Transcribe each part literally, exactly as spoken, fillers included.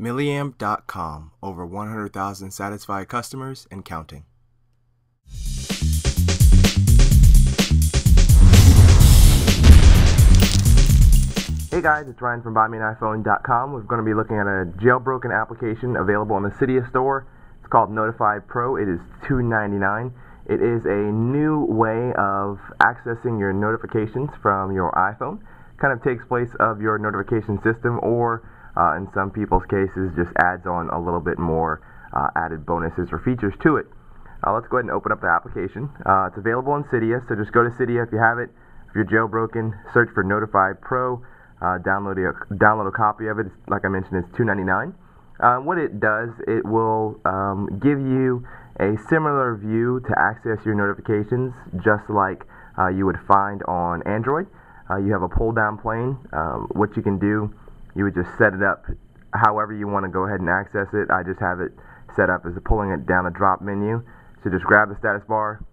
Milliamp dot com, over one hundred thousand satisfied customers and counting. Hey guys, it's Ryan from Buy Me An iPhone dot com. We're going to be looking at a jailbroken application available on the Cydia store. It's called Notify Pro. It is two ninety-nine. It is a new way of accessing your notifications from your iPhone. Kind of takes place of your notification system, or Uh, in some people's cases, just adds on a little bit more uh, added bonuses or features to it. Uh, let's go ahead and open up the application. Uh, it's available on Cydia, so just go to Cydia if you have it. If you're jailbroken, search for Notify Pro, uh, download, a, download a copy of it. It's, like I mentioned, it's two ninety-nine. Uh, what it does, it will um, give you a similar view to access your notifications, just like uh, you would find on Android. Uh, you have a pull-down plane. Um, what you can do, you would just set it up however you want to go ahead and access it. I just have it set up as pulling it down a drop menu. So just grab the status bar,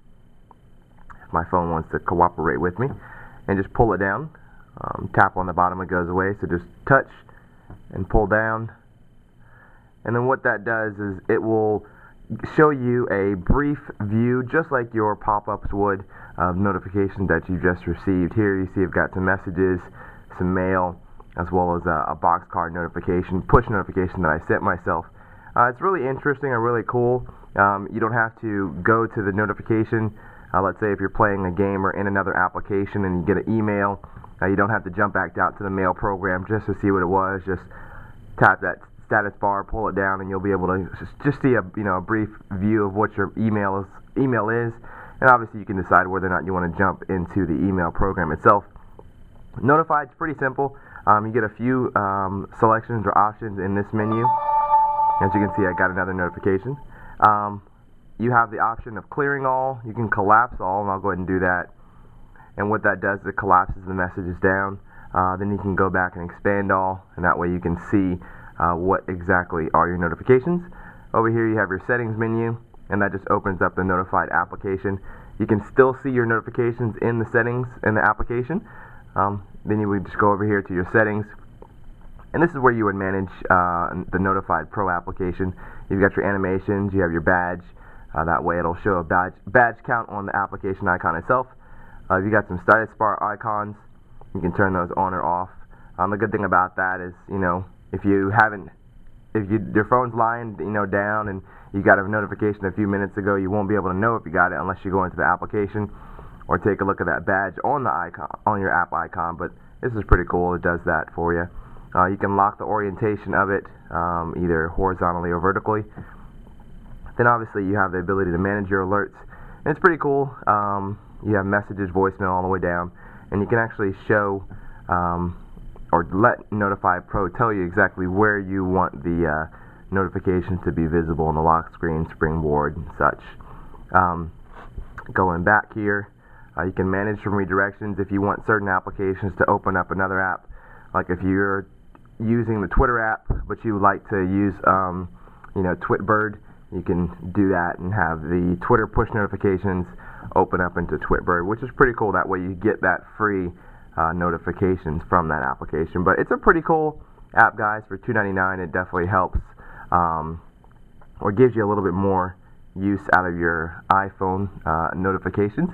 if my phone wants to cooperate with me, and just pull it down. Um, tap on the bottom, it goes away. So just touch and pull down. And then what that does is it will show you a brief view, just like your pop-ups would, of notifications that you just received. Here you see I've got some messages, some mail, as well as a, a box card notification, push notification that I sent myself. Uh, it's really interesting and really cool. Um, you don't have to go to the notification. Uh, let's say if you're playing a game or in another application and you get an email, uh, you don't have to jump back out to the mail program just to see what it was. Just tap that status bar, pull it down, and you'll be able to just, just see a you know a brief view of what your email is, email is. And obviously you can decide whether or not you want to jump into the email program itself. Notify, it's pretty simple. Um, you get a few um, selections or options in this menu. As you can see, I got another notification. Um, you have the option of clearing all. You can collapse all, and I'll go ahead and do that. And what that does is it collapses the messages down. Uh, then you can go back and expand all, and that way you can see uh, what exactly are your notifications. Over here you have your settings menu, and that just opens up the notified application. You can still see your notifications in the settings in the application. Um, then you would just go over here to your settings, and this is where you would manage uh, the Notified Pro application. You've got your animations, you have your badge, uh, that way it'll show a badge, badge count on the application icon itself. Uh, you've got some status bar icons, you can turn those on or off. Um, the good thing about that is, you know, if you haven't, if you, your phone's lying, you know, down and you got a notification a few minutes ago, you won't be able to know if you got it unless you go into the application or take a look at that badge on the icon, on your app icon. But this is pretty cool. It does that for you. Uh, you can lock the orientation of it, um, either horizontally or vertically. Then obviously you have the ability to manage your alerts, and it's pretty cool. Um, you have messages, voicemail, all the way down, and you can actually show um, or let Notify Pro tell you exactly where you want the uh, notifications to be visible on the lock screen, springboard, and such. Um, going back here, Uh, you can manage some redirections if you want certain applications to open up another app. Like if you're using the Twitter app, but you like to use, um, you know, Twitbird, you can do that and have the Twitter push notifications open up into Twitbird, which is pretty cool. That way you get that free uh, notifications from that application. But it's a pretty cool app, guys, for two ninety-nine. It definitely helps um, or gives you a little bit more use out of your iPhone uh, notifications.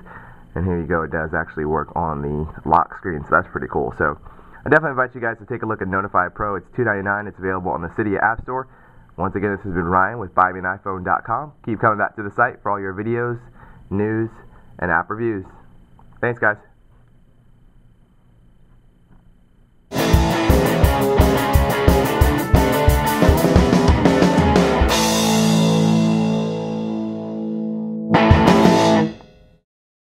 And here you go, it does actually work on the lock screen, so that's pretty cool. So I definitely invite you guys to take a look at Notify Pro. It's two ninety-nine. It's available on the Cydia App Store. Once again, this has been Ryan with Buy Me An iPhone dot com. Keep coming back to the site for all your videos, news, and app reviews. Thanks, guys.